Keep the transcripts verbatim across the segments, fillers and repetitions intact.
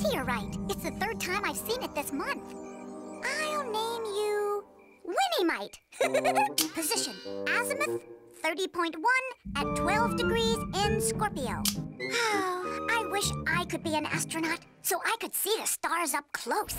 meteorite. It's the third time I've seen it this month. I'll name you Winnie-Mite. Position, azimuth thirty point one at twelve degrees in Scorpio. Oh, I wish I could be an astronaut so I could see the stars up close.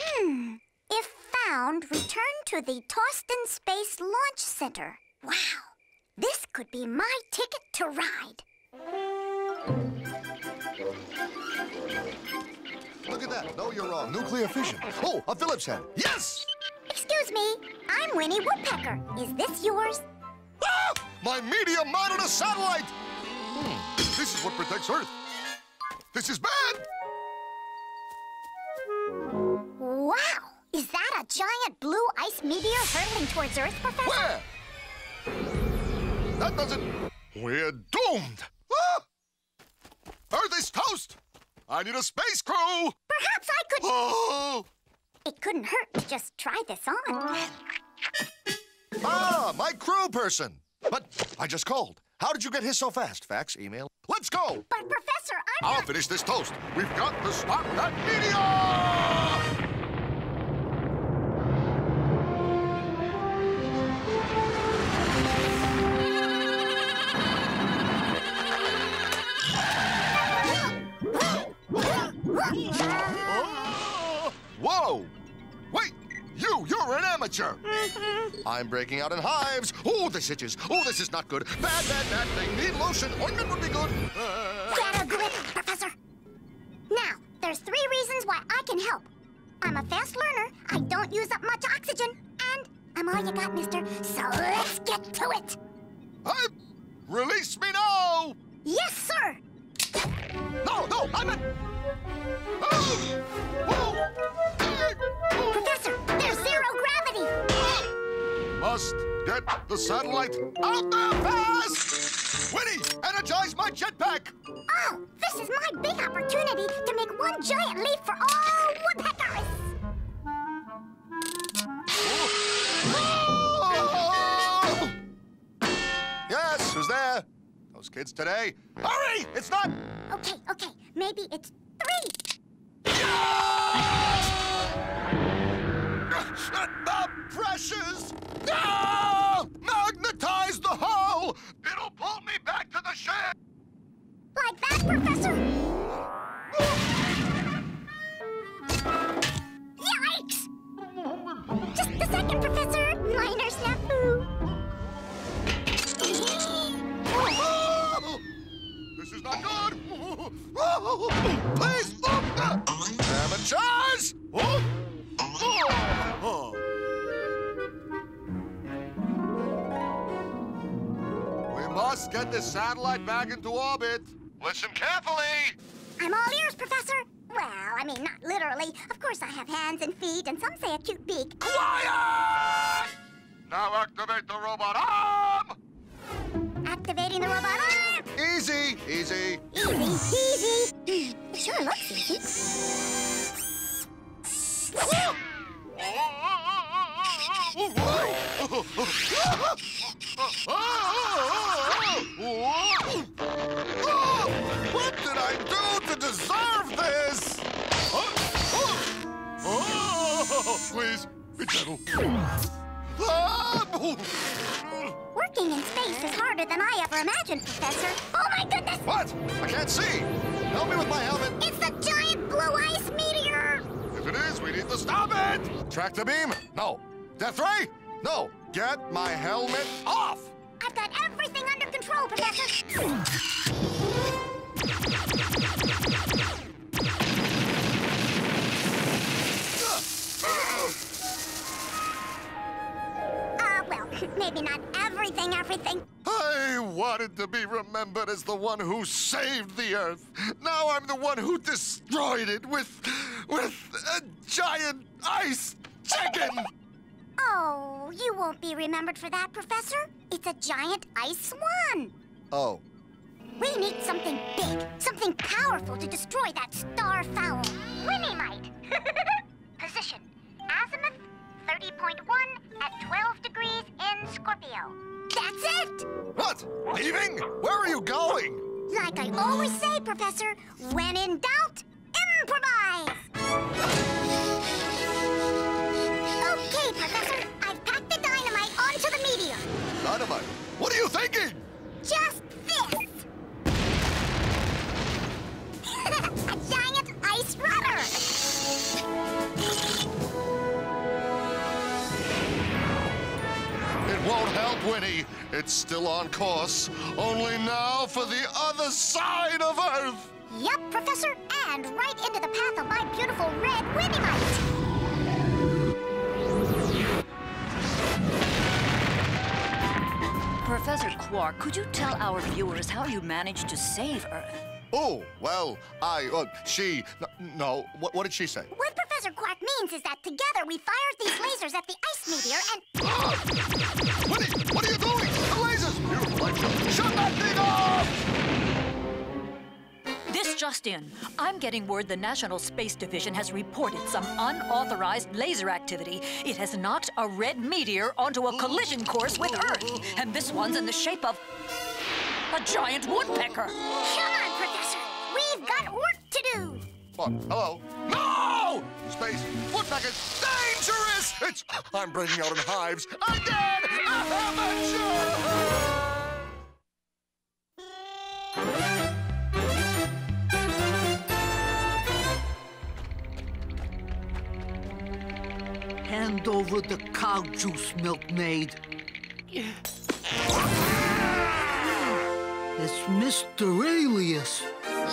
Hmm. If found, return to the Toston Space Launch Center. Wow. This could be my ticket to ride. Look at that. No, you're wrong. Nuclear fission. Oh, a Phillips head. Yes! Excuse me. I'm Winnie Woodpecker. Is this yours? Ah! My media mounted a satellite! Hmm. This is what protects Earth. This is bad! Wow! Is that a giant blue ice meteor hurtling towards Earth, Professor? Where? That doesn't... We're doomed! Ah! Earth is toast! I need a space crew! Perhaps I could... Oh! It couldn't hurt to just try this on. Ah, my crew person! But I just called. How did you get here so fast? Fax, email? Let's go! But, Professor, I'm I'll not... finish this toast. We've got to stop that meteor! Whoa! Wait! You, you're an amateur! I'm breaking out in hives! Oh, this itches! Oh, this is not good! Bad, bad, bad thing! Need lotion! Ointment would be good! Uh... Get a grip, Professor! Now, there's three reasons why I can help. I'm a fast learner, I don't use up much oxygen, and I'm all you got, mister, so let's get to it! I... Release me now! Yes, sir! No, no, I'm not... Oh! Whoa! Professor, there's zero gravity! Must get the satellite out there fast! Winnie, energize my jetpack! Oh, this is my big opportunity to make one giant leap for all woodpeckers! Oh. Oh. Yes, who's there? Those kids today? Hurry! It's not... Okay, okay, maybe it's... Three! Yeah! The pressures! No! Magnetize the hull! It'll pull me back to the ship! Like that, Professor? Yikes! Just a second, Professor! Minor snafu! This is not good! Please! Amateurs! We must get this satellite back into orbit. Listen carefully! I'm all ears, Professor. Well, I mean, not literally. Of course I have hands and feet, and some say a cute beak. Quiet! Now activate the robot arm! Activating the robot arm! Easy, easy. Easy, easy. It sure looks easy. What did I do to deserve this? Oh, please, be gentle. Working in space is harder than I ever imagined, Professor. Oh, my goodness! What? I can't see. Help me with my helmet. It's the giant blue ice meteor! If it is, we need to stop it! Track the beam? No. Death ray? No. Get my helmet off! I've got everything under control, Professor. Well, maybe not everything, everything. I wanted to be remembered as the one who saved the Earth. Now I'm the one who destroyed it with... with a giant ice chicken! Oh, you won't be remembered for that, Professor. It's a giant ice swan. Oh. We need something big, something powerful to destroy that star fowl. Winnie-Mite. Position, azimuth thirty point one at twelve degrees in Scorpio. That's it! What? Leaving? Where are you going? Like I always say, Professor, when in doubt, improvise! Okay, Professor, I've packed the dynamite onto the meteor. Dynamite? What are you thinking? Just this! A giant ice rudder! It won't help, Winnie. It's still on course, only now for the other side of Earth! Yep, Professor, and right into the path of my beautiful red Winnie-Mite! Professor Quark, could you tell our viewers how you managed to save Earth? Oh, well, I, uh, she, no, what, what did she say? What Professor Quark means is that together we fired these lasers at the ice meteor and... Ah! What, are, what are you doing? The lasers! You're like, shut that thing off! This just in. I'm getting word the National Space Division has reported some unauthorized laser activity. It has knocked a red meteor onto a collision course with Earth, and this one's in the shape of a giant woodpecker. Come on, Professor. We've got work to do. What? Hello? No! Space woodpeckers, dangerous! It's, I'm breaking out in hives again! Amateur! Hand over the cow juice, milkmaid. It's Mister Alias.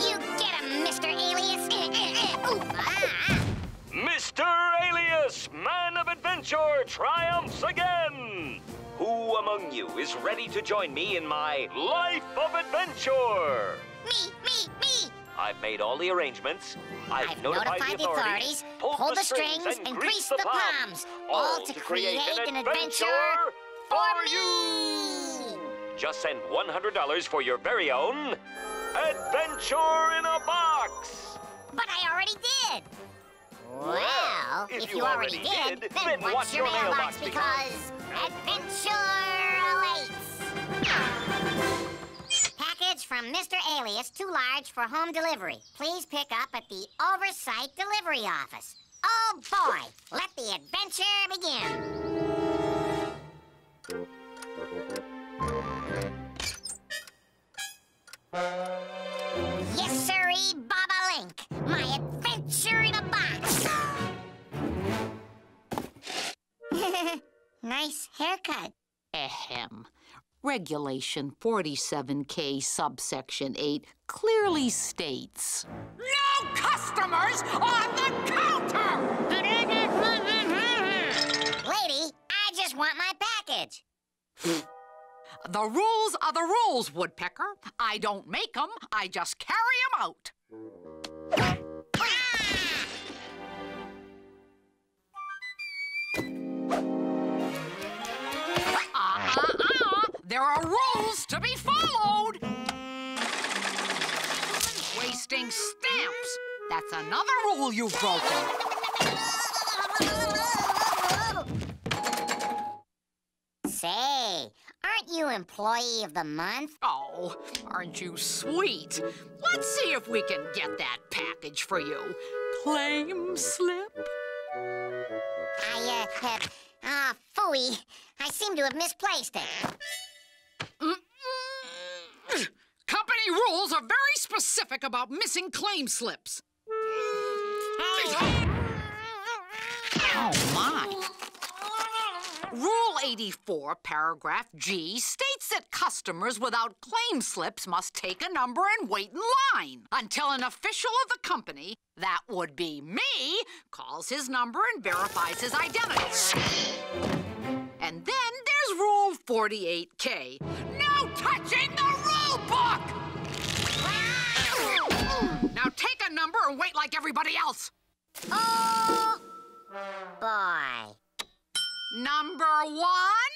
You get him, Mister Alias. Mister Alias, man of adventure, triumphs again. Who among you is ready to join me in my life of adventure? Me, me, me. I've made all the arrangements. I've, I've notified, notified the authorities, authorities pulled, pulled the strings, and, and greased the palms, all, all to create, create an, an adventure for you. Just send one hundred dollars for your very own Adventure in a Box! But I already did! Well, well if, if you, you already, already did, did, then, then what's your, your mailbox, mailbox because adventure awaits! Package from Mister Alias, too large for home delivery. Please pick up at the Oversight Delivery Office. Oh boy, let the adventure begin! Yes, sirree, Baba Link. My adventure in a box. Nice haircut. Ahem. Regulation forty-seven K subsection eight clearly states... No customers on the counter! Lady, I just want my package. The rules are the rules, Woodpecker. I don't make them, I just carry them out. Ah! Ah, ah, ah. There are rules to be followed. Wasting stamps. That's another rule you've broken. Say... Aren't you Employee of the Month? Oh, aren't you sweet? Let's see if we can get that package for you. Claim slip? I, uh, have... Ah, uh, phooey. I seem to have misplaced it. Mm-mm. Company rules are very specific about missing claim slips. Oh, my. Rule eighty-four, paragraph G, states that customers without claim slips must take a number and wait in line until an official of the company, that would be me, calls his number and verifies his identity. And then there's Rule forty-eight K. No touching the rule book! Now take a number and wait like everybody else. Oh, boy. Number one.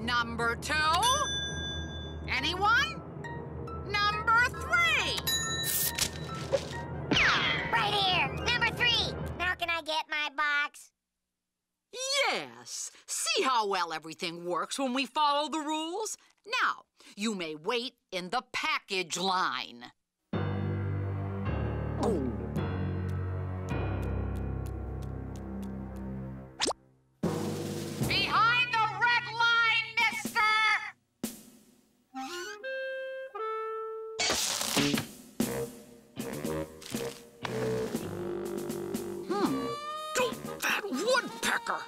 Number two. Anyone? Number three. Right here. Number three. Now can I get my Yes. See how well everything works when we follow the rules? Now, you may wait in the package line. Oh. Behind the red line, mister! Hmm. Don't that woodpecker!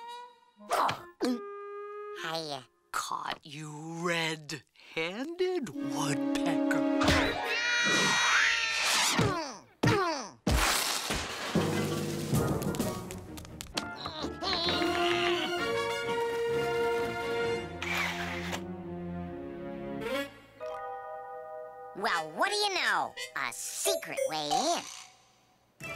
I caught you red-handed, woodpecker. Well, what do you know? A secret way in.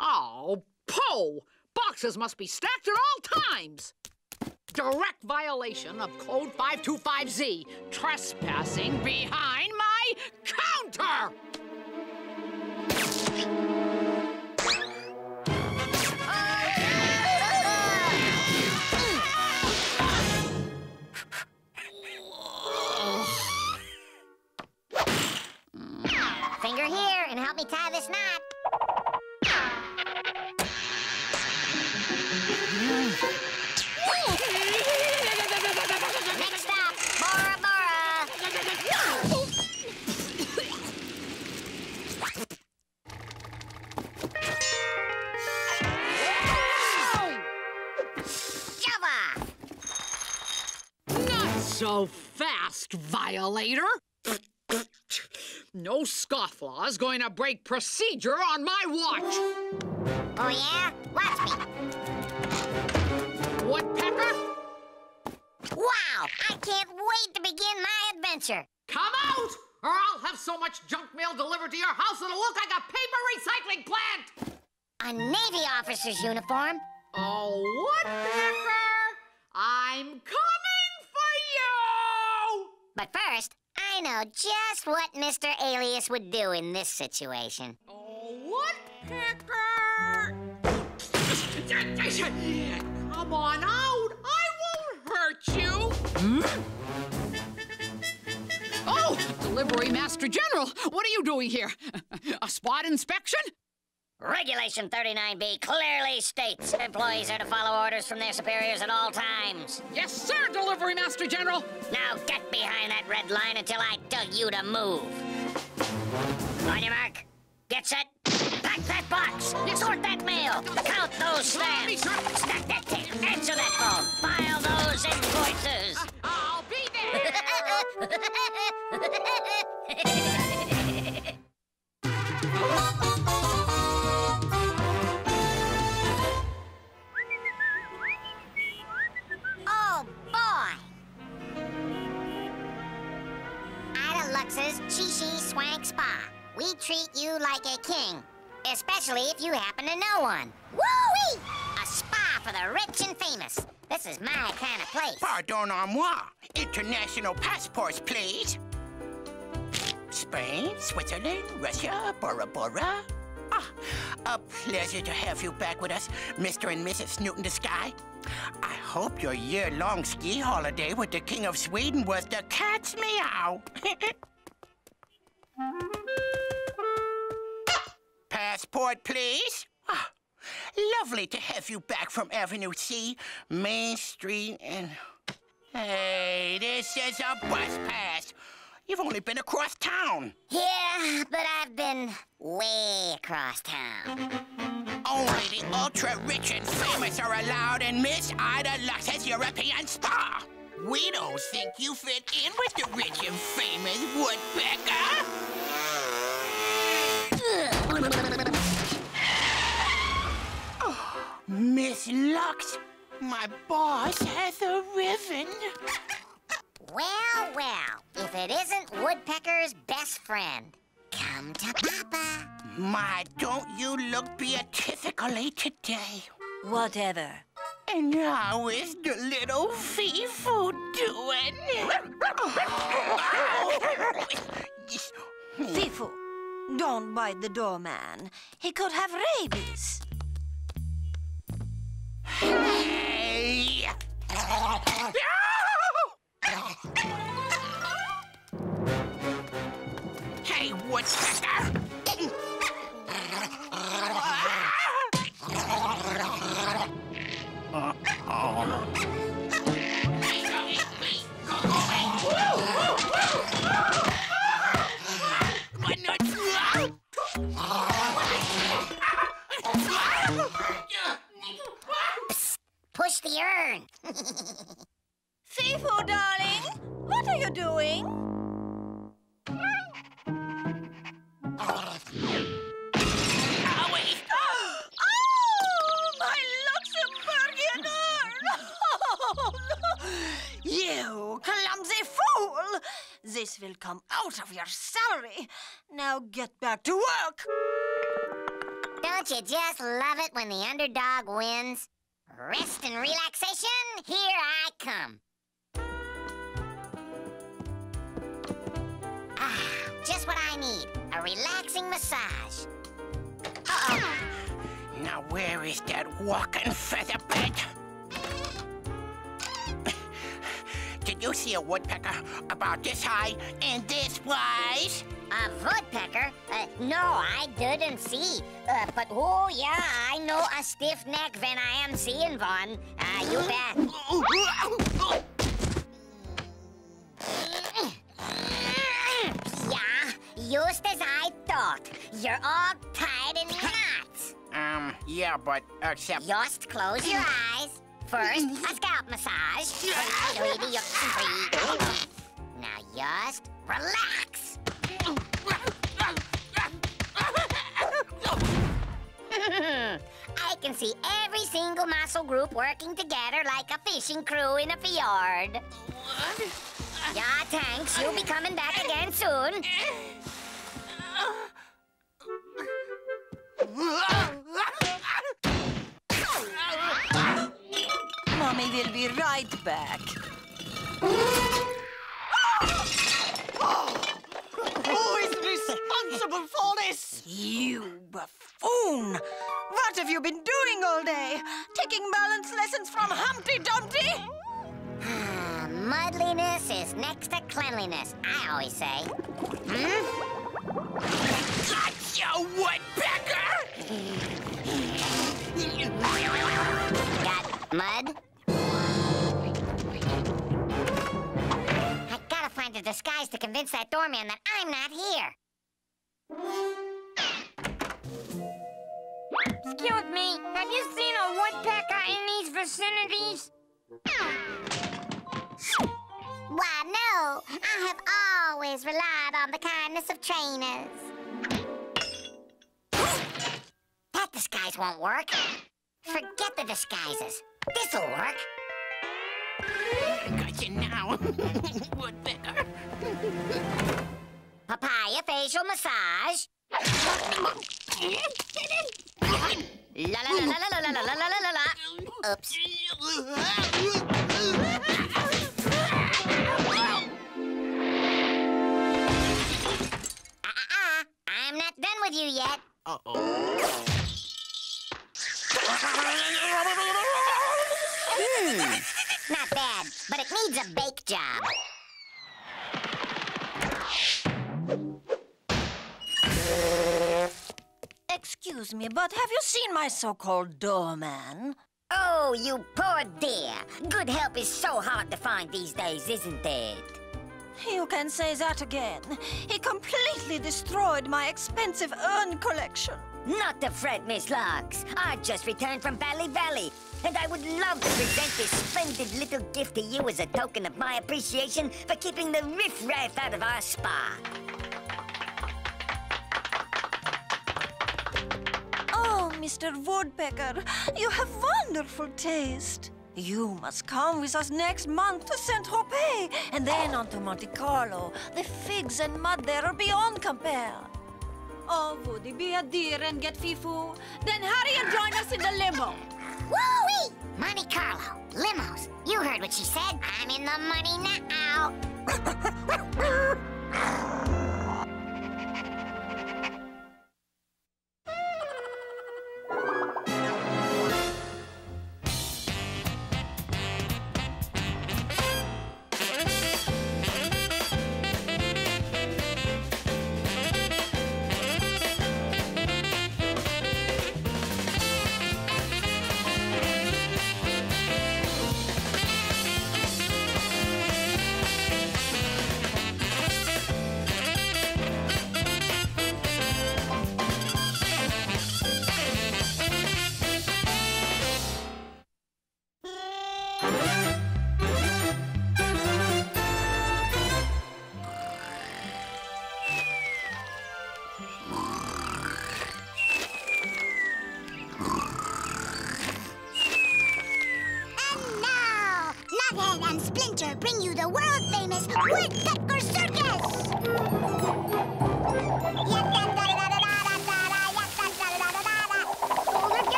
Oh, Poe! Boxes must be stacked at all times! Direct violation of Code five two five Z. Trespassing behind my counter! Finger here and help me tie this knot. Next stop, Bora Bora. Shove off. Not so fast, violator. No scofflaw is going to break procedure on my watch. Oh, yeah? Watch me. Woodpecker? Wow! I can't wait to begin my adventure. Come out, or I'll have so much junk mail delivered to your house it'll look like a paper recycling plant. A Navy officer's uniform. Oh, Woodpecker, I'm coming for you! But first, I know just what Mister Alias would do in this situation. Oh, Woodpecker! Come on out! I won't hurt you! Hmm? Oh, Delivery Master General! What are you doing here? A spot inspection? Regulation thirty-nine B clearly states employees are to follow orders from their superiors at all times. Yes, sir, Delivery Master General. Now get behind that red line until I tell you to move. On your mark, get set, pack that box, yes, sort that mail, count those stamps, stack that tape, answer that phone, file those invoices. Uh, I'll be there. Chee-Chee Swank Spa. We treat you like a king, especially if you happen to know one. Woo-wee! A spa for the rich and famous. This is my kind of place. Pardonnez-moi. International passports, please. Spain, Switzerland, Russia, Bora Bora. Ah, a pleasure to have you back with us, Mister and Missus Newton the Sky. I hope your year-long ski holiday with the King of Sweden was the cat's meow. Passport, please. Oh, lovely to have you back from Avenue C, Main Street, and... Hey, this is a bus pass. You've only been across town. Yeah, but I've been way across town. Only the ultra-rich and famous are allowed in Miss Ida Lux's European Spa. We don't think you fit in with the rich and famous, Woodpecker. Oh, Miss Lux, my boss has a ribbon. Well, well, if it isn't Woodpecker's best friend. Come to Papa. My, don't you look beatifically today. Whatever. And how is the little Fifu doing? Fifu, don't bite the doorman. He could have rabies. Hey! Hey, Woodpecker! Push the urn. Fifu, darling, what are you doing? Oh, my Luxembourgian urn! Oh, no. You clumsy fool! This will come out of your salary. Now get back to work. Don't you just love it when the underdog wins? Rest and relaxation, here I come. Ah, just what I need, a relaxing massage. Uh-oh. Now where is that walking feather bed? Did you see a woodpecker about this high and this wise? A woodpecker? Uh, no, I didn't see. Uh, but, oh, yeah, I know a stiff neck when I am seeing one. Uh, you bet. Yeah, just as I thought. You're all tied in knots. Um, yeah, but except... Just close your eyes. First, a scalp massage. Now just relax. I can see every single muscle group working together like a fishing crew in a fjord. Yeah, thanks. You'll be coming back again soon. Mommy will be right back. Who is responsible for this? You buffoon! What have you been doing all day? Taking balance lessons from Humpty Dumpty? Mudliness is next to cleanliness, I always say. Hmm? Got you, Woodpecker! Got mud? I gotta find a disguise to convince that doorman that I'm not here. Excuse me, have you seen a woodpecker in these vicinities? Why, no. I have always relied on the kindness of trainers. That disguise won't work. Forget the disguises. This'll work. I got you now, woodpecker. Papaya facial massage. La la la la la la la la la la la. Oops. Uh-uh-uh. I'm not done with you yet. Uh-oh. Mm. Not bad, but it needs a bake job. Excuse me, but have you seen my so-called doorman? Oh, you poor dear. Good help is so hard to find these days, isn't it? You can say that again. He completely destroyed my expensive urn collection. Not to fret, Miss Lux. I just returned from Valley Valley, and I would love to present this splendid little gift to you as a token of my appreciation for keeping the riff-raff out of our spa. Mister Woodpecker, you have wonderful taste. You must come with us next month to Saint-Tropez, and then on to Monte Carlo. The figs and mud there are beyond compare. Oh, Woody, be a dear and get Fifu. Then hurry and join us in the limo. Woo-wee! Monte Carlo, limos. You heard what she said. I'm in the money now.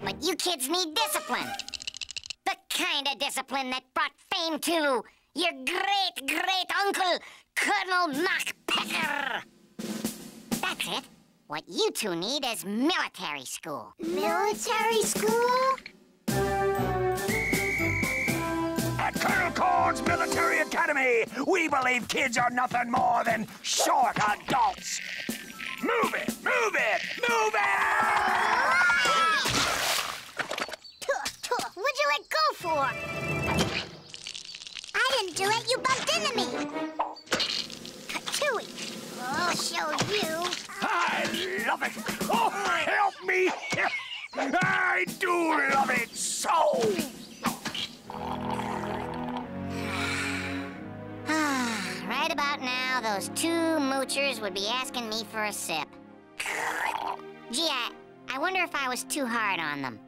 But you kids need discipline. The kind of discipline that brought fame to your great-great-uncle, Colonel MacPecker. That's it. What you two need is military school. Military school? At Colonel Cord's Military Academy, we believe kids are nothing more than short adults. Move it! Move it! Move it! What'd you let go for? I didn't do it. You bumped into me. Katooey. I'll show you. I love it. Oh, help me. I do love it so. Right about now, those two moochers would be asking me for a sip. Gee, I, I wonder if I was too hard on them.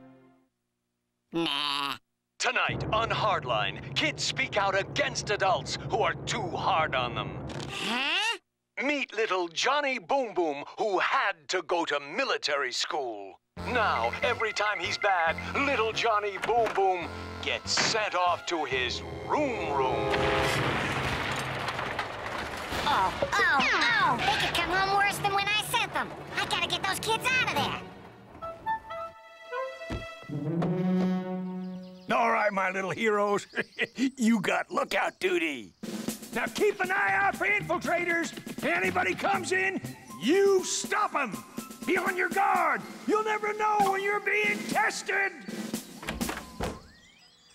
Nah. Tonight on Hardline, kids speak out against adults who are too hard on them. Huh? Meet little Johnny Boom Boom, who had to go to military school. Now, every time he's bad, little Johnny Boom Boom gets sent off to his room room. Oh, oh, oh! They could come home worse than when I sent them. I gotta get those kids out of there. All right, my little heroes, you got lookout duty. Now keep an eye out for infiltrators. If anybody comes in, you stop them. Be on your guard. You'll never know when you're being tested.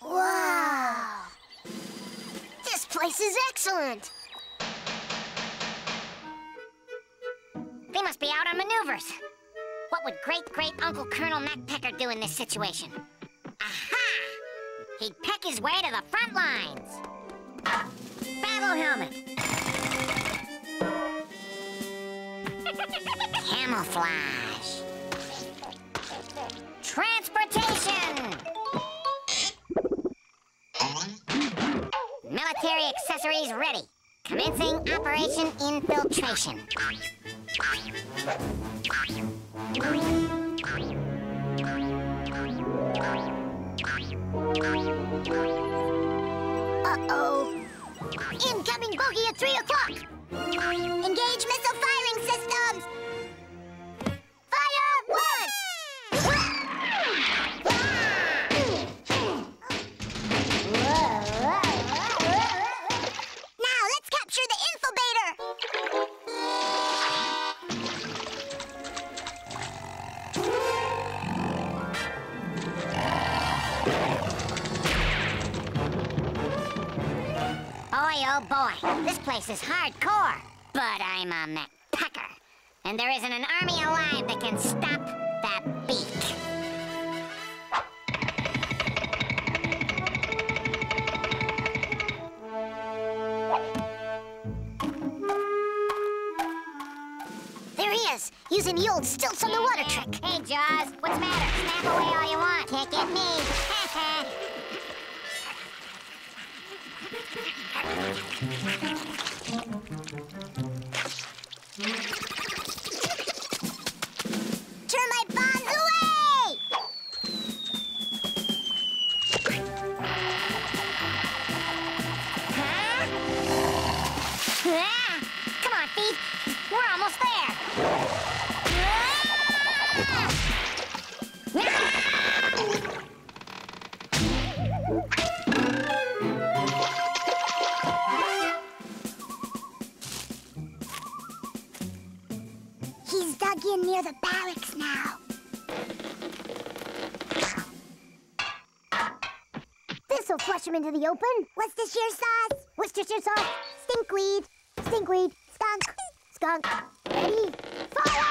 Wow. This place is excellent. They must be out on maneuvers. What would great-great-uncle Colonel MacPecker do in this situation? Aha! He'd peck his way to the front lines. Battle helmet. Camouflage. Transportation. Military accessories ready. Commencing Operation Infiltration. Uh-oh. Incoming bogey at three o'clock. Engage missile firing systems. Fire one! Now let's capture the incubator. Boy, oh boy, this place is hardcore. But I'm a MacPecker, and there isn't an army alive that can stop that beak. There he is. using the old stilts on the water trick. Hey, Jaws, what's the matter? Snap away all you want. Can't get me. Turn my bombs away! Huh? Ah! Come on, Feet. We're almost there. Ah! Ah! In near the barracks now. This'll flush him into the open. What's this year's sauce? Worcestershire sauce. Stinkweed. Stinkweed. Skunk. Skunk. Ready? Fire!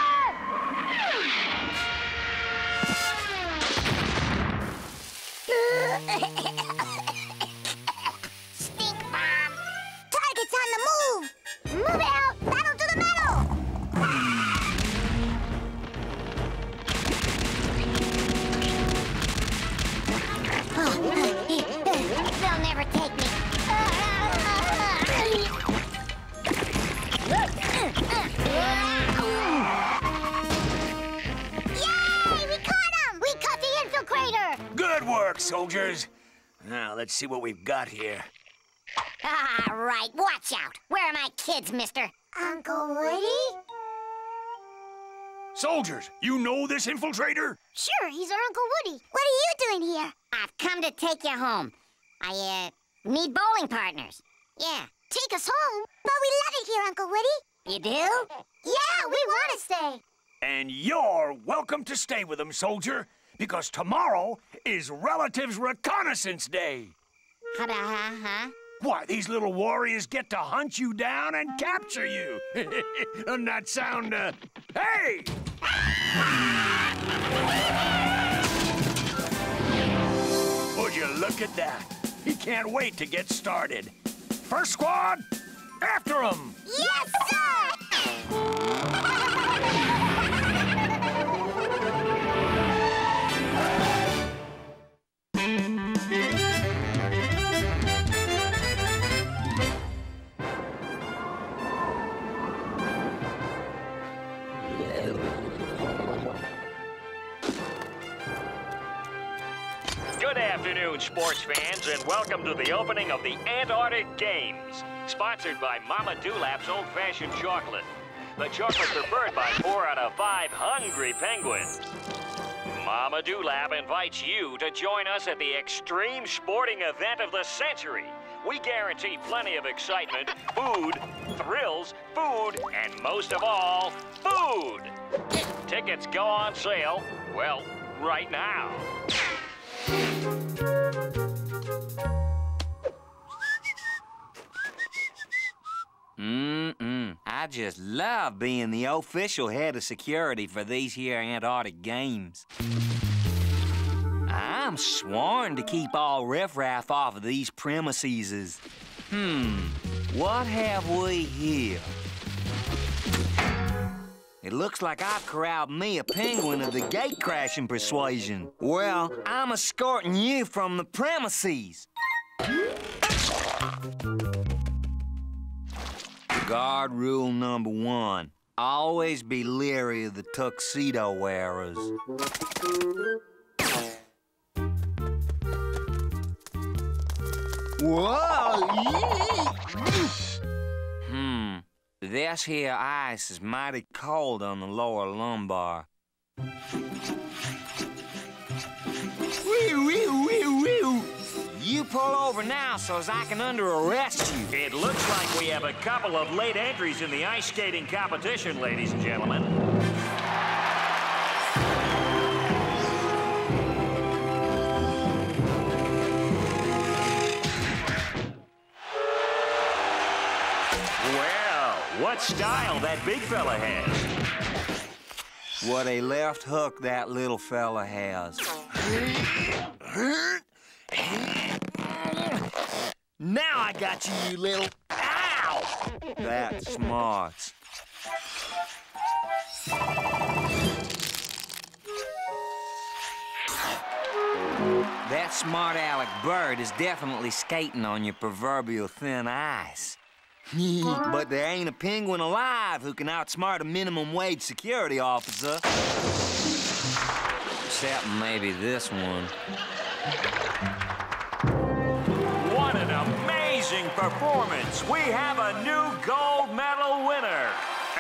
Stink bomb. Target's on the move. Move it out. Battle to the metal. They'll never take me. Yay! We caught him! We caught the infiltrator! Good work, soldiers. Now, let's see what we've got here. All right, watch out. Where are my kids, mister? Uncle Woody? Soldiers, you know this infiltrator? Sure, he's our Uncle Woody. What are you doing here? I've come to take you home. I, uh, need bowling partners. Yeah. Take us home? But we love it here, Uncle Woody. You do? Yeah, we want to stay. And you're welcome to stay with them, soldier, because tomorrow is Relatives Reconnaissance Day. Ha-da-ha-ha. Why, these little warriors get to hunt you down and capture you. Doesn't that sound, uh... Hey! Would you look at that? He can't wait to get started. First squad, after him! Yes, sir! Good afternoon, sports fans, and welcome to the opening of the Antarctic Games, sponsored by Mama Doolap's Old-Fashioned Chocolate. The chocolates are burned by four out of five hungry penguins. Mama Doolap invites you to join us at the extreme sporting event of the century. We guarantee plenty of excitement, food, thrills, food, and most of all, food! Tickets go on sale, well, right now. Mm-mm. I just love being the official head of security for these here Antarctic Games. I'm sworn to keep all riffraff off of these premises. Hmm, what have we here? It looks like I've corralled me a penguin of the gate-crashing persuasion. Well, I'm escorting you from the premises. Guard rule number one, always be leery of the tuxedo wearers. Whoa! Hmm, this here ice is mighty cold on the lower lumbar. Wee, wee, wee, wee. You pull over now so as I can under arrest you. It looks like we have a couple of late entries in the ice skating competition, ladies and gentlemen. Well, what style that big fella has. What a left hook that little fella has. Now I got you, you little... Ow! That smarts. smart aleck bird is definitely skating on your proverbial thin ice. But there ain't a penguin alive who can outsmart a minimum wage security officer. Except maybe this one. What an amazing performance! We have a new gold medal winner.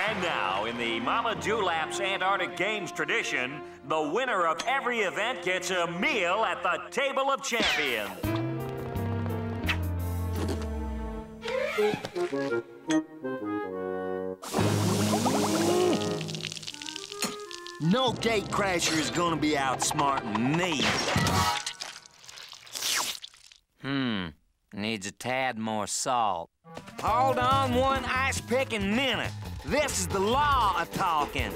And now, in the Mama Doolap's Antarctic Games tradition, the winner of every event gets a meal at the Table of Champions. No gatecrasher is gonna be outsmarting me. Hmm, needs a tad more salt. Hold on one ice-picking minute. This is the law of talking.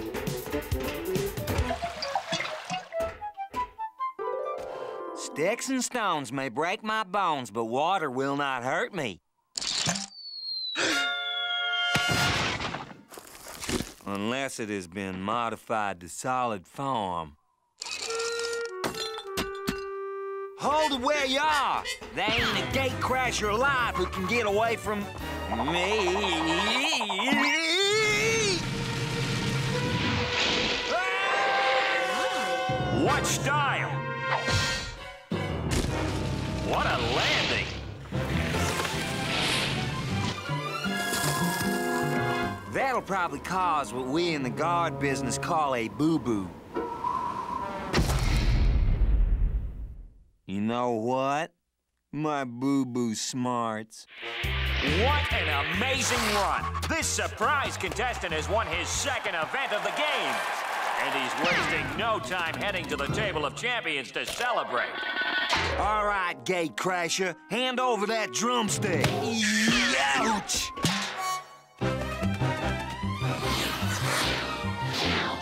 Sticks and stones may break my bones, but water will not hurt me. Unless it has been modified to solid form. Hold it where you are. There ain't a gatecrasher alive who can get away from me. What style! What a landing! That'll probably cause what we in the guard business call a boo-boo. You know what? My boo-boo smarts. What an amazing run! This surprise contestant has won his second event of the game. And he's wasting no time heading to the Table of Champions to celebrate. All right, gatecrasher, hand over that drumstick. Ouch!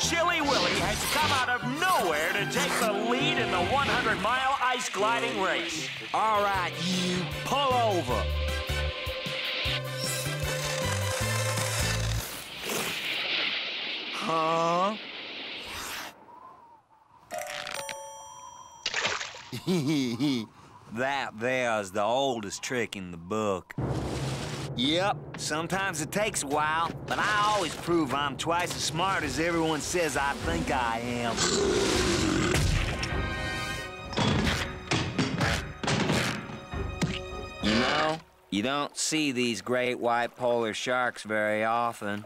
Chilly Willy has come out of nowhere to take the lead in the hundred-mile ice gliding race. All right, you, pull over. Huh? That there's the oldest trick in the book. Yep, sometimes it takes a while, but I always prove I'm twice as smart as everyone says I think I am. You know, you don't see these great white polar sharks very often.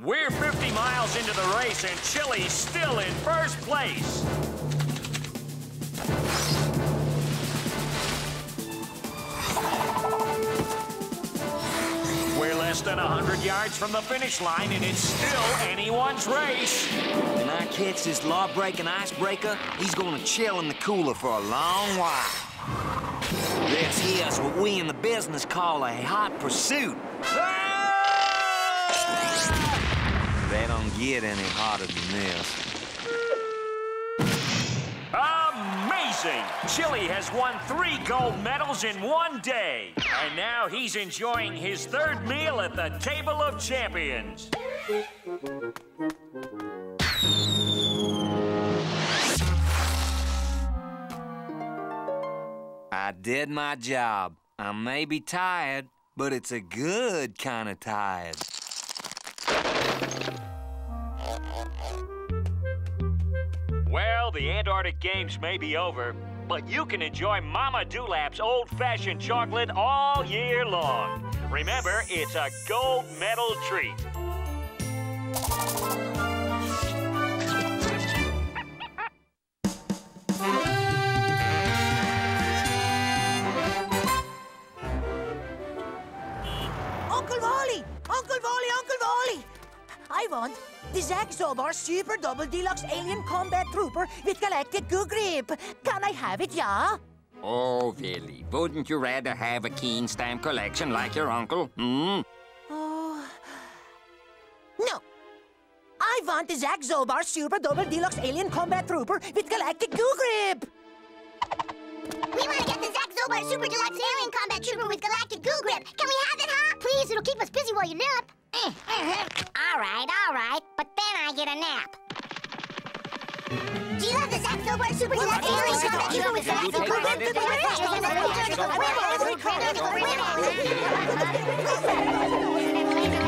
We're fifty miles into the race, and Chilly's still in first place. We're less than one hundred yards from the finish line, and it's still anyone's race. When I catch this law-breaking icebreaker, he's gonna chill in the cooler for a long while. This here's what we in the business call a hot pursuit. They don't get any hotter than this. Amazing! Chilly has won three gold medals in one day. And now he's enjoying his third meal at the Table of Champions. I did my job. I may be tired, but it's a good kind of tired. Well, the Antarctic Games may be over, but you can enjoy Mama Doolap's old-fashioned chocolate all year long. Remember, it's a gold medal treat. Uncle Wally! Uncle Wally! Uncle Wally! I want the Zack Zobar Super Double Deluxe Alien Combat Trooper with Galactic Goo Grip. Can I have it, yeah? Oh, Willy, wouldn't you rather have a keen stamp collection like your uncle, hmm? Oh... No. I want the Zack Zobar Super Double Deluxe Alien Combat Trooper with Galactic Goo Grip. We want to get the Zack Zobar Super Deluxe Alien Combat Trooper with Galactic Goo Grip. Can we have it, huh? Please, it'll keep us busy while you nap. All right, all right, but then I get a nap. Do you have the Zack Zobar Super Deluxe Alien Combat Trooper with Zack Zobar Grip? The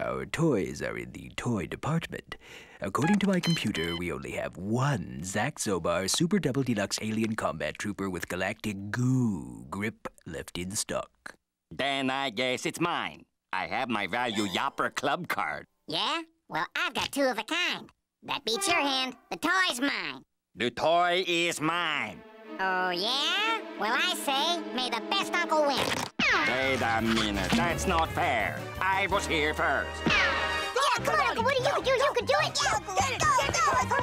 Quiet! Our toys are in the toy department. According to my computer, we only have one Zack Zobar Super Double Deluxe Alien Combat Trooper with Galactic Goo Grip left in stock. Then I guess it's mine. I have my Value Yapper Club Card. Yeah? Well, I've got two of a kind. That beats your hand. The toy's mine. The toy is mine. Oh, yeah? Well, I say, may the best uncle win. Wait a minute. That's not fair. I was here first. Yeah, yeah come on, Uncle Woody. You could do it. You could do it. Yeah, Uncle Woody. Go, go, go for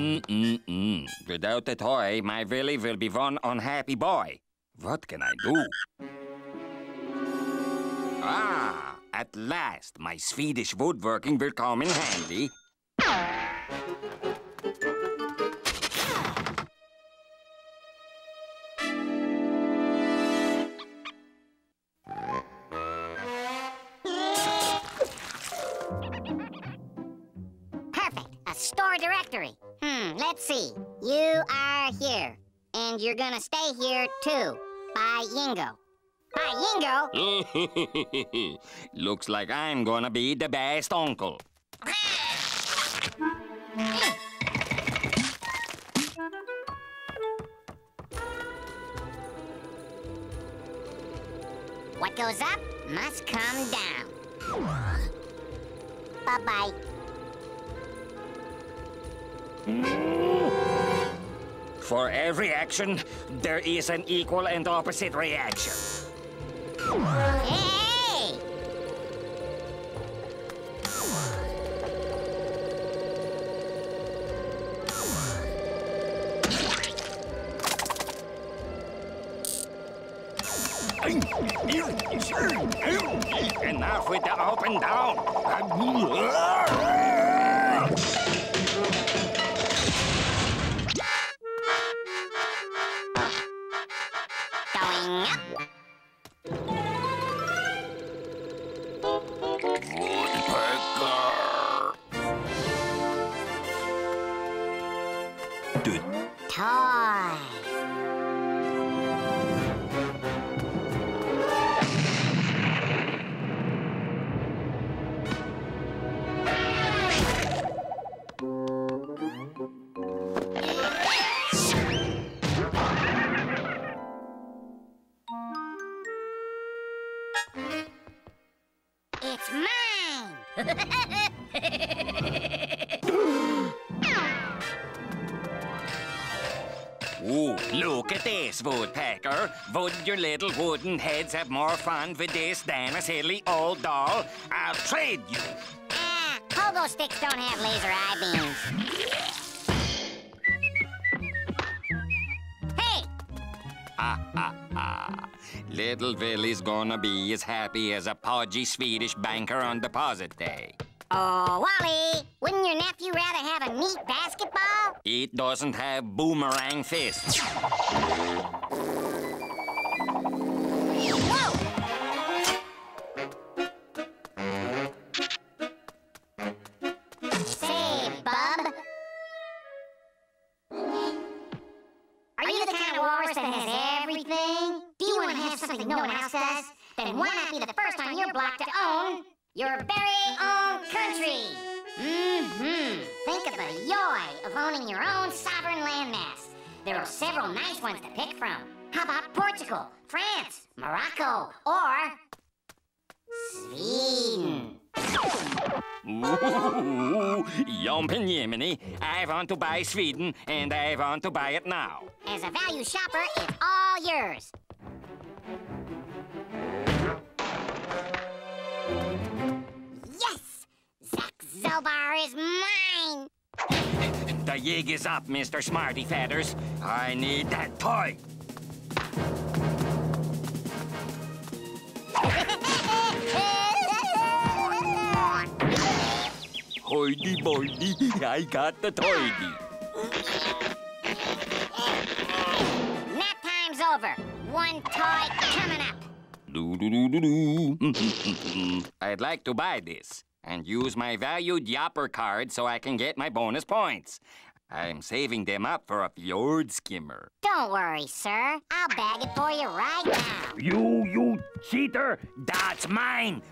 me. Mm-mm-mm. Without the toy, my Willy will be one unhappy boy. What can I do? Ah, at last, my Swedish woodworking will come in handy. Perfect, a store directory. Hmm, let's see. You are here, and you're gonna stay here too. By Yingo. Hi, Yingo. Looks like I'm gonna be the best uncle. What goes up must come down. Bye-bye. For every action, there is an equal and opposite reaction. Hey! Enough with the up and down. Going up. Woodpecker, would your little wooden heads have more fun with this than a silly old doll? I'll trade you. Ah, pogo sticks don't have laser eye beams. Hey! Ah, ah, ah. Little Willy's gonna be as happy as a podgy Swedish banker on deposit day. Oh, Wally, wouldn't your nephew rather have a neat basketball? It doesn't have boomerang fists. Whoa! Say, bub. Are you the kind of walrus that has everything? Do you want to have something no one else does? Then why not be the first on your block to own your very own country? Mm-hmm. Think of the joy of owning your own sovereign landmass. There are several nice ones to pick from. How about Portugal, France, Morocco, or Sweden? Ooh, yumpin' yiminy. I want to buy Sweden, and I want to buy it now. As a value shopper, it's all yours. Zobar is mine! The yig is up, Mister Smarty Feathers. I need that toy! Hoity boity, I got the toity. Nap time's over. One toy coming up. I'd like to buy this and use my valued Yapper card so I can get my bonus points. I'm saving them up for a fjord skimmer. Don't worry, sir. I'll bag it for you right now. You, you cheater! That's mine!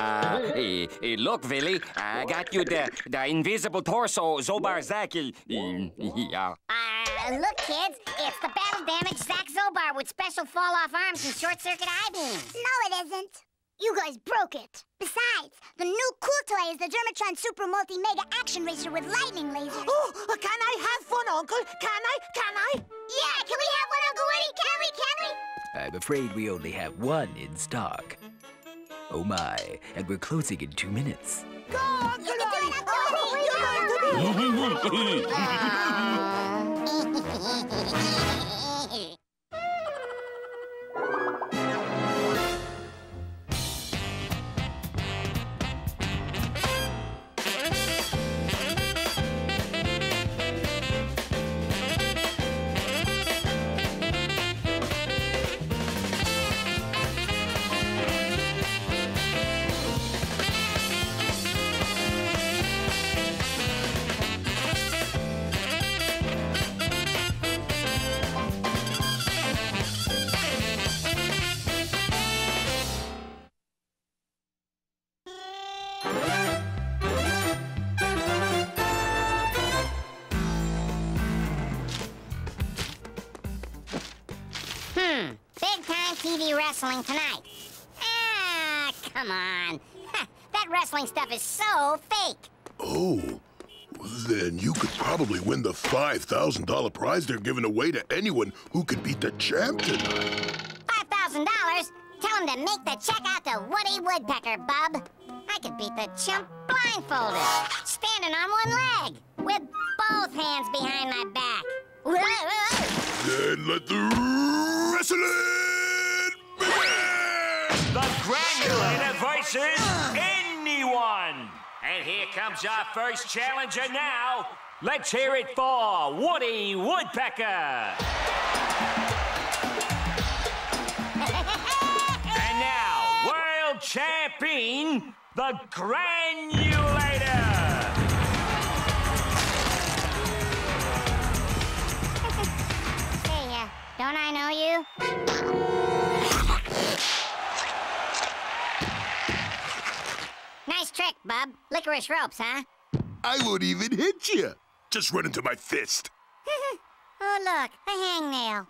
Uh, hey, hey, look, Willy, I got you the, the invisible torso Zobar Zaki. Yeah. Uh, look, kids, it's the battle-damaged Zack Zobar with special fall-off arms and short-circuit eye beams. No, it isn't. You guys broke it. Besides, the new cool toy is the Germatron Super Multi Mega Action Racer with lightning lasers. Oh, can I have fun, Uncle? Can I? Can I? Yeah, can we have one, Uncle Woody? Can we? Can we? I'm afraid we only have one in stock. Oh, my. And we're closing in two minutes. Go, Uncle Woody! Oh, you're going to uh... Wrestling tonight. Ah, come on. Ha, that wrestling stuff is so fake. Oh, then you could probably win the five thousand dollar prize they're giving away to anyone who could beat the champ tonight. five thousand dollars? Tell him to make the check out to Woody Woodpecker, bub. I could beat the chump blindfolded, standing on one leg, with both hands behind my back. Then let the wrestling... The Granulator versus anyone! And here comes our first challenger now. Let's hear it for Woody Woodpecker. And now, world champion, the Granulator. Hey, uh, don't I know you? Nice trick, bub. Licorice ropes, huh? I won't even hit you. Just run into my fist. Oh, look, a hangnail.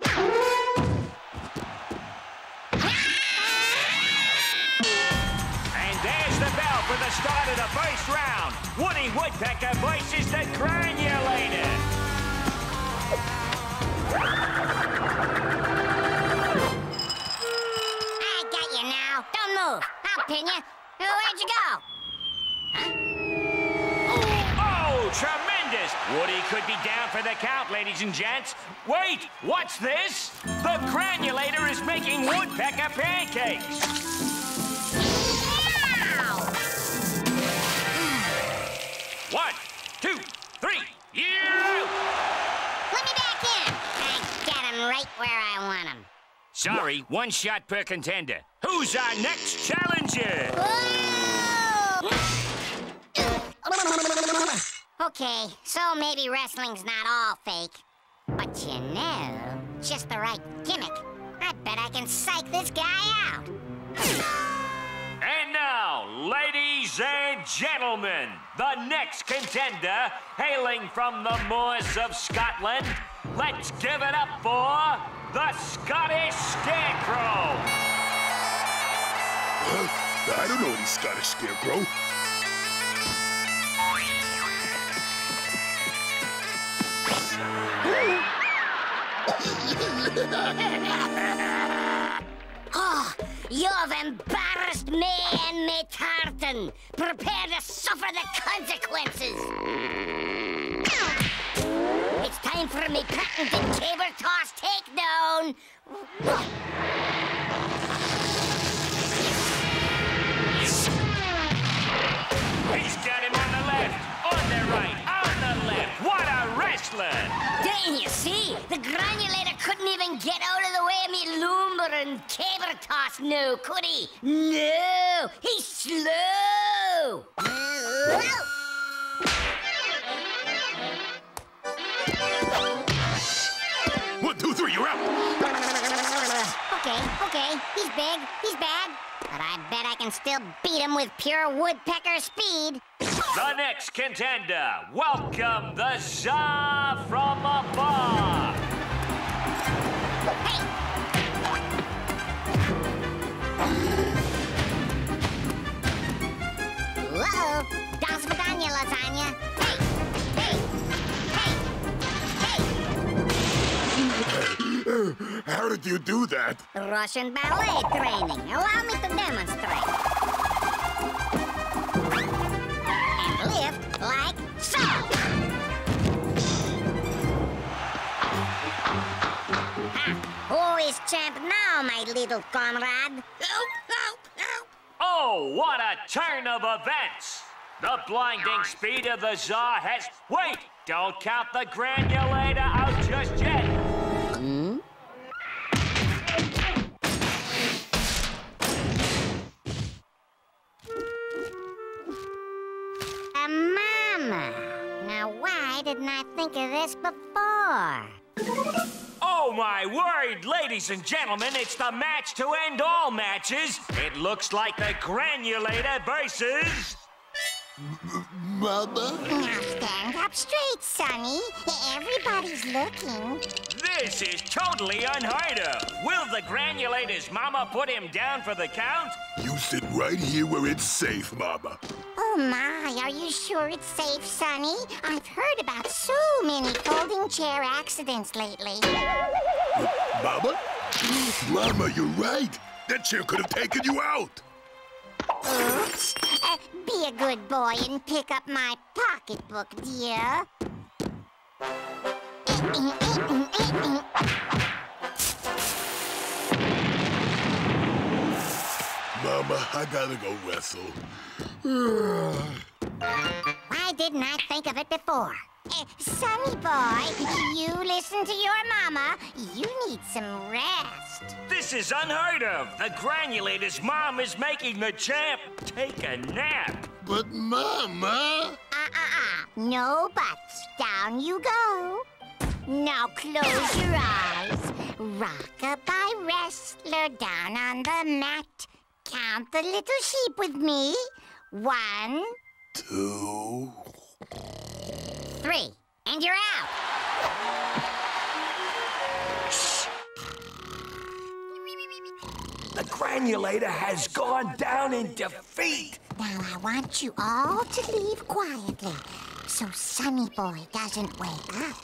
And there's the bell for the start of the first round. Woody Woodpecker versus the Granulator. I got you now. Don't move. I'll pin you. Where'd you go? Huh? Oh, tremendous! Woody could be down for the count, ladies and gents. Wait, what's this? The Granulator is making Woodpecker pancakes. Ow! One, two, three, yeah! Let me back in. I got him right where I want him. Sorry, one shot per contender. Who's our next challenger? Okay, so maybe wrestling's not all fake. But you know, just the right gimmick. I bet I can psych this guy out. And now, ladies and gentlemen, the next contender, hailing from the moors of Scotland, let's give it up for... the Scottish Scarecrow! Huh? I don't know any Scottish Scarecrow. Oh, you have embarrassed me and me tartan. Prepare to suffer the consequences. It's time for me patented caber toss takedown. He's got him on the left, on the right, on the left. What a wrestler! Scotland. Don't you see? The Granulator couldn't even get out of the way of me Loomber and Caber Toss, no, could he? No, he's slow. Whoa. Two, three, you're out! Okay, okay, he's big, he's bad, but I bet I can still beat him with pure woodpecker speed. The next contender, welcome the Tsar from afar! Hey! Whoa! Dustania Latanya! Hey! How did you do that? Russian ballet training. Allow me to demonstrate. And lift like so. Ha! Who is champ now, my little comrade? Help! Help! Help! Oh, what a turn of events! The blinding speed of the Tsar has... Wait! Don't count the Granulator out just yet. Now, why didn't I think of this before? Oh, my word, ladies and gentlemen, it's the match to end all matches. It looks like the Granulator versus... Mama? Now stand up straight, Sonny. Everybody's looking. This is totally unheard of. Will the Granulator's mama put him down for the count? You sit right here where it's safe, Mama. Oh, my, are you sure it's safe, Sonny? I've heard about so many folding chair accidents lately. Mama? Mama, you're right. That chair could have taken you out. Oops. Uh, be a good boy and pick up my pocketbook, dear. Mama, I gotta go wrestle. Why didn't I think of it before? Uh, Sonny boy, you listen to your mama. You need some rest. This is unheard of. The Granulator's mom is making the champ take a nap. But Mama... Uh-uh-uh. No buts. Down you go. Now close your eyes. Rock-a-bye wrestler down on the mat. Count the little sheep with me. One... Two... Three, and you're out. The Granulator has gone down in defeat. Now I want you all to leave quietly, so Sonny Boy doesn't wake up.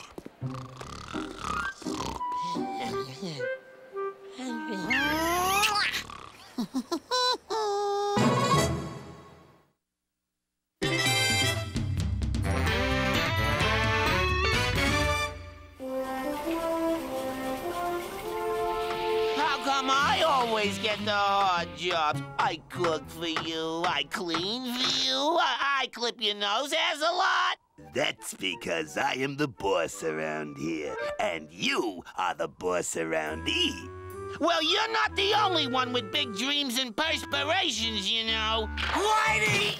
Get the hard jobs. I cook for you, I clean for you, I, I clip your nose as a lot. That's because I am the boss around here, and you are the boss around E. Well, you're not the only one with big dreams and perspirations, you know. Whitey!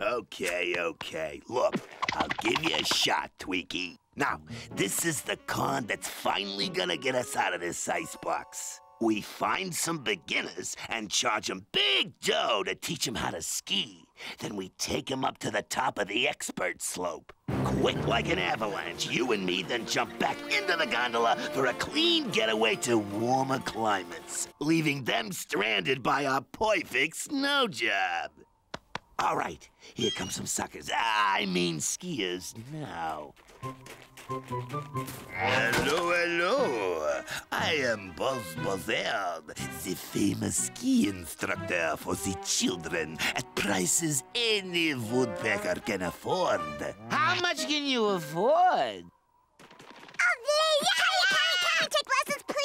Okay, okay. Look, I'll give you a shot, Tweaky. Now, this is the con that's finally gonna get us out of this icebox. We find some beginners and charge them big dough to teach them how to ski. Then we take them up to the top of the expert slope. Quick like an avalanche, you and me then jump back into the gondola for a clean getaway to warmer climates, leaving them stranded by our perfect snow job. All right, here come some suckers. I mean skiers now. Hello, hello. I am Buzz Buzzard, the famous ski instructor for the children at prices any woodpecker can afford. How much can you afford? Oh, there you are. Can I take lessons,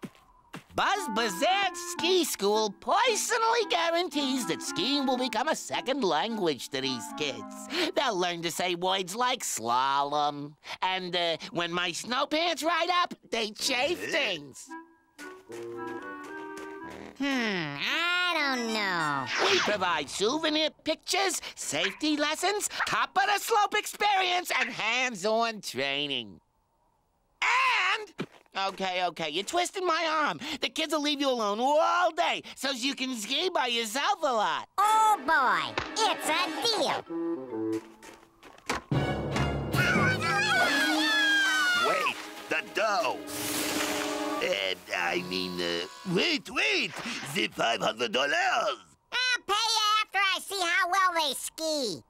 please? Buzz Buzzard's ski school personally guarantees that skiing will become a second language to these kids. They'll learn to say words like slalom. And uh, when my snow pants ride up, they chafe things. Hmm, I don't know. We provide souvenir pictures, safety lessons, top of the slope experience, and hands-on training. And... Okay, okay, you twisted my arm. The kids will leave you alone all day so you can ski by yourself a lot. Oh, boy, it's a deal. Wait, the dough. Uh, I mean, uh, wait, wait, the five hundred dollars. I'll pay you after I see how well they ski.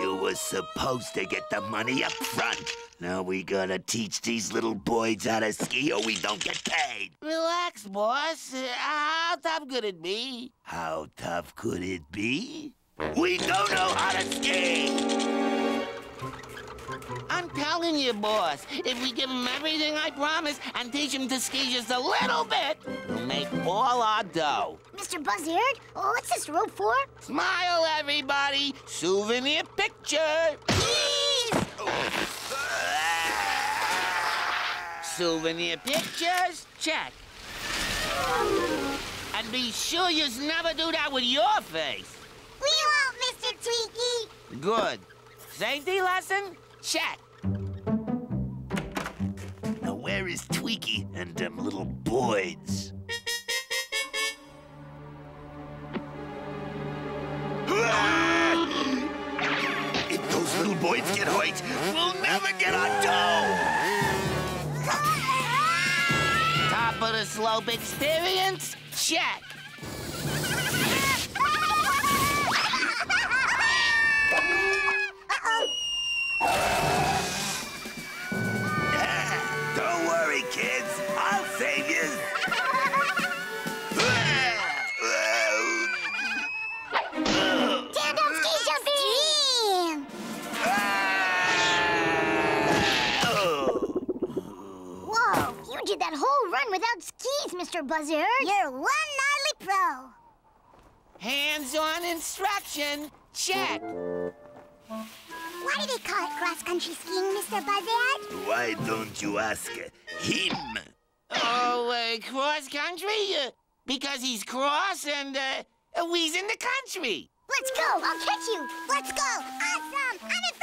You were supposed to get the money up front. Now we gotta teach these little boys how to ski or we don't get paid. Relax, boss. How tough could it be? How tough could it be? We don't know how to ski! I'm telling you, boss, if we give them everything I promise and teach them to ski just a little bit, we'll make all our dough. Mister Buzzard, what's this rope for? Smile, everybody! Souvenir picture! Please! Souvenir pictures, check. And be sure you never do that with your face. We won't, Mister Tweaky. Good. Safety lesson, check. Now where is Tweaky and them little boys? If those little boys get hurt, we'll never get our dough! Top of the slope experience, check! Uh-oh. Ah, don't worry, kids. I'll save you. Did that whole run without skis, Mister Buzzard. You're one gnarly pro. Hands-on instruction, check. Why do they call it cross-country skiing, Mister Buzzard? Why don't you ask him? Oh, uh, cross-country? Uh, because he's cross and uh, we's in the country. Let's go, I'll catch you. Let's go, awesome, I'm in front.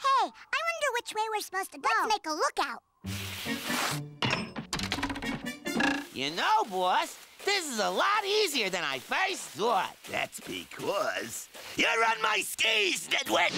Hey, I wonder which way we're supposed to go. Let's make a lookout. You know, boss, this is a lot easier than I first thought. That's because you're on my skis, Nitwit!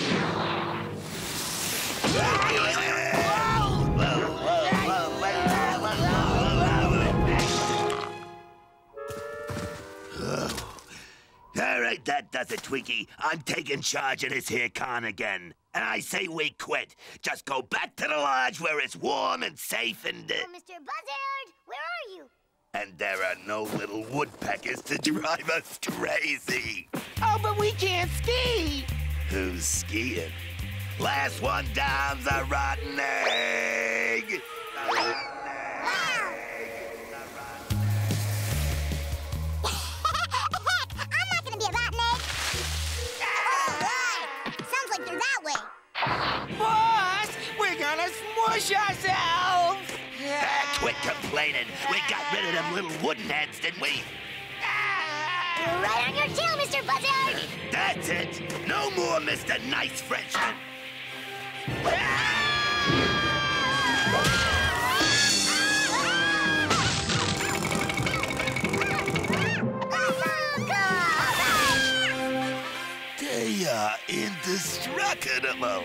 All right, that does it, Tweaky. I'm taking charge of this here con again. And I say we quit. Just go back to the lodge where it's warm and safe and... Uh... Oh, Mister Buzzard, where are you? And there are no little woodpeckers to drive us crazy. Oh, but we can't ski. Who's skiing? Last one down's a rotten egg. A rotten egg. Wow. A rotten egg. I'm not going to be a rotten egg. That way. Boss, we're gonna smush ourselves! Ah, quit complaining. We got rid of them little wooden heads, didn't we? Ah. Right on your tail, Mister Buzzard! That's it. No more, Mister Nice Frenchman. Ah. Ah. They are indestructible. What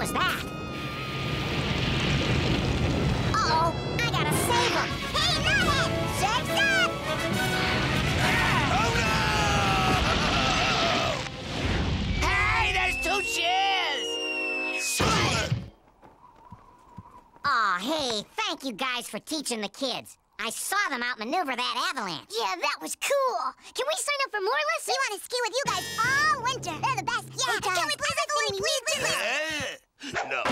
was that? Uh-oh, I gotta save him. Hey, not it! Shake up! Oh, no! Hey, there's two cheers! Shut it! Aw, oh, hey, thank you guys for teaching the kids. I saw them outmaneuver that avalanche. Yeah, that was cool. Can we sign up for more lessons? We want to ski with you guys all winter. They're the best. Yeah, oh, can we play that game? No,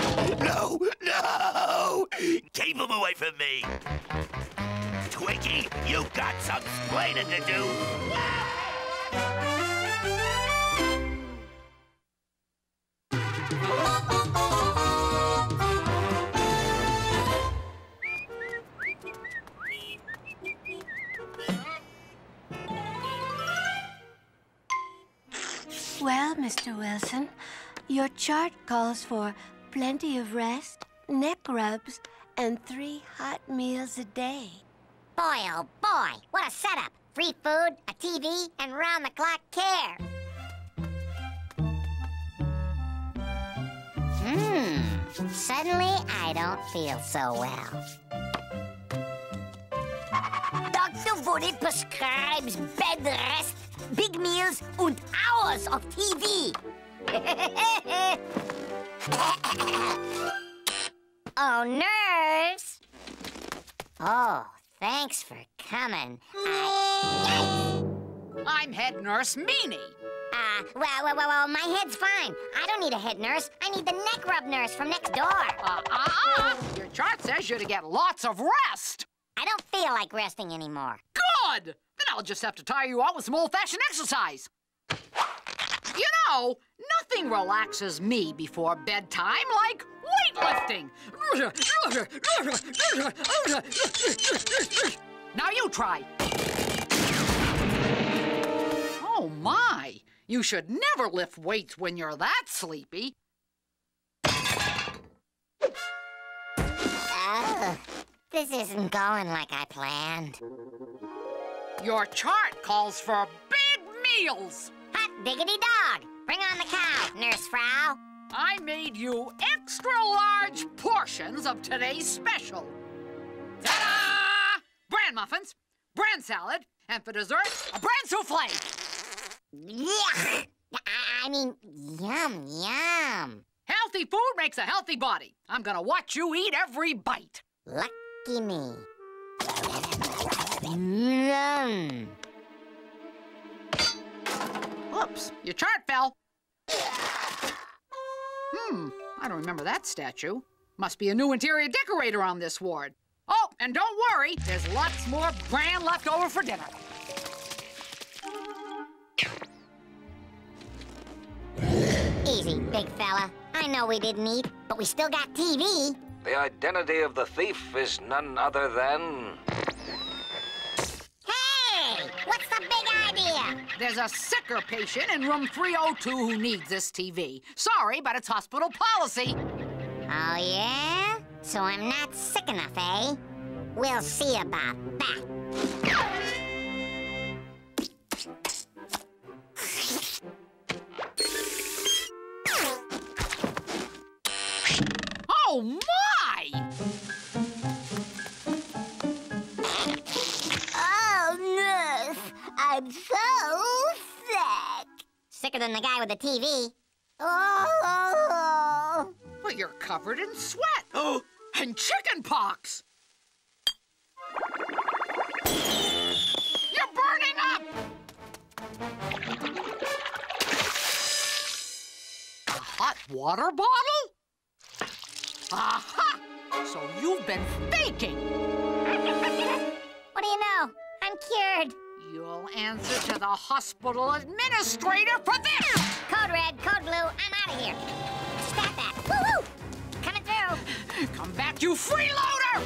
no, no! Keep them away from me. Tweaky, you got some explaining to do. Well, Mister Wilson, your chart calls for plenty of rest, neck rubs, and three hot meals a day. Boy, oh boy, what a setup. Free food, a T V, and round-the-clock care. Hmm, suddenly I don't feel so well. Doctor Woody prescribes bed rest, big meals, and hours of T V. Oh, nerves. Oh. Thanks for coming. I... I'm head nurse Meanie. Uh, well, well, well, my head's fine. I don't need a head nurse. I need the neck rub nurse from next door. Uh, uh, uh. Your chart says you're to get lots of rest. I don't feel like resting anymore. Good! Then I'll just have to tire you out with some old-fashioned exercise. You know, nothing relaxes me before bedtime like weightlifting. Now you try. Oh, my. You should never lift weights when you're that sleepy. Oh, this isn't going like I planned. Your chart calls for big meals. Hot diggity dog. Bring on the cow, Nurse Frau. I made you extra-large portions of today's special. Ta-da! Bran muffins, bran salad, and for dessert, a bran souffle. Yeah. I mean, yum, yum. Healthy food makes a healthy body. I'm gonna watch you eat every bite. Lucky me. Yum. Oops, your chart fell. Hmm, I don't remember that statue. Must be a new interior decorator on this ward. Oh, and don't worry, there's lots more bran left over for dinner. Easy, big fella. I know we didn't eat, but we still got T V. The identity of the thief is none other than... Hey! What's the big idea? There's a sicker patient in room three oh two who needs this T V. Sorry, but it's hospital policy. Oh, yeah? So I'm not sick enough, eh? We'll see about that. Oh, my! Oh, nurse, I'm so... sicker than the guy with the T V. Oh! Well, you're covered in sweat. Oh, and chicken pox. You're burning up. A hot water bottle? Aha! So you've been faking. What do you know? I'm cured. You'll answer to the hospital administrator for this! Code red, code blue, I'm out of here. Stop that. Woo-hoo! Coming through. Come back, you freeloader!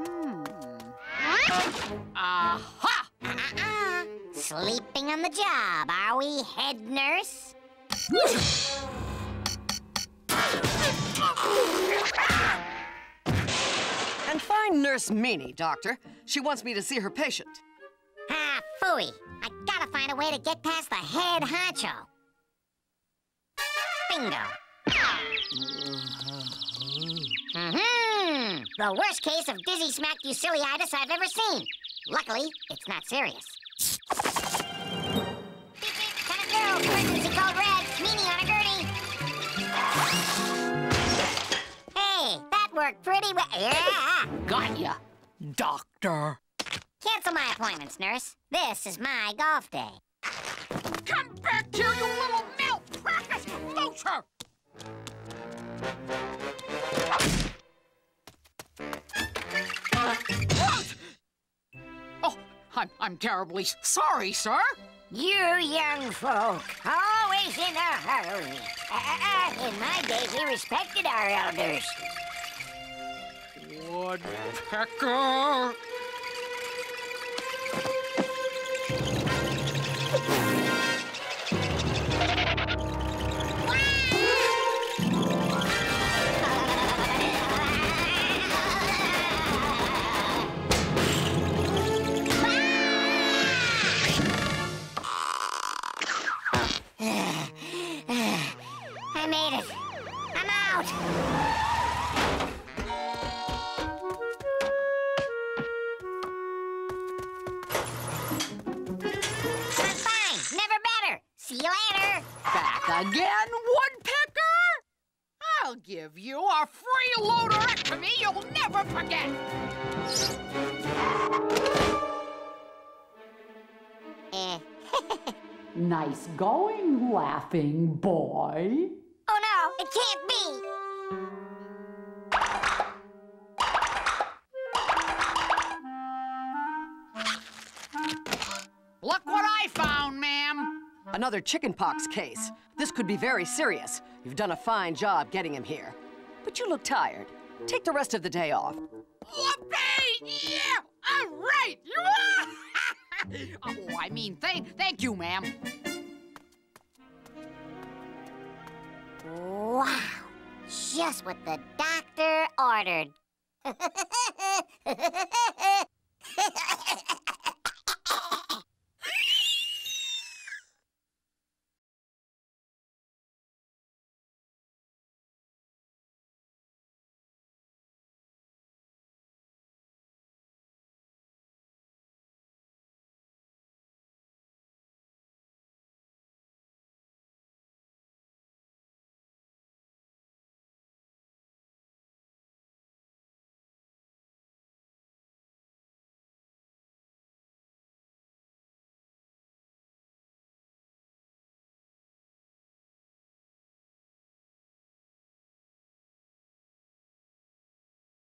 Hmm. Aha! Uh-uh-uh. Sleeping on the job, are we, head nurse? And find Nurse Meanie, Doctor. She wants me to see her patient. Ah, phooey. I gotta find a way to get past the head honcho. Bingo. Mm-hmm. The worst case of dizzy smack mucilitis I've ever seen. Luckily, it's not serious. Coming through. Emergency code red. Meanie on a gurney. work pretty well. Yeah. Got ya, doctor. Cancel my appointments, nurse. This is my golf day. Come back here, you little malpractice vulture! What? Oh, I'm, I'm terribly sorry, sir. You young folk, always in a hurry. Uh, in my day, we respected our elders. Woodpecker! Again, Woodpecker? I'll give you a freeloaderectomy you'll never forget. Eh. Nice going, laughing boy. Oh, no, it can't be. Look what I found, ma'am. Another chickenpox case. This could be very serious. You've done a fine job getting him here. But you look tired. Take the rest of the day off. Whoopee! Yeah! All right! Oh, I mean, thank, thank you, ma'am. Wow! Just what the doctor ordered.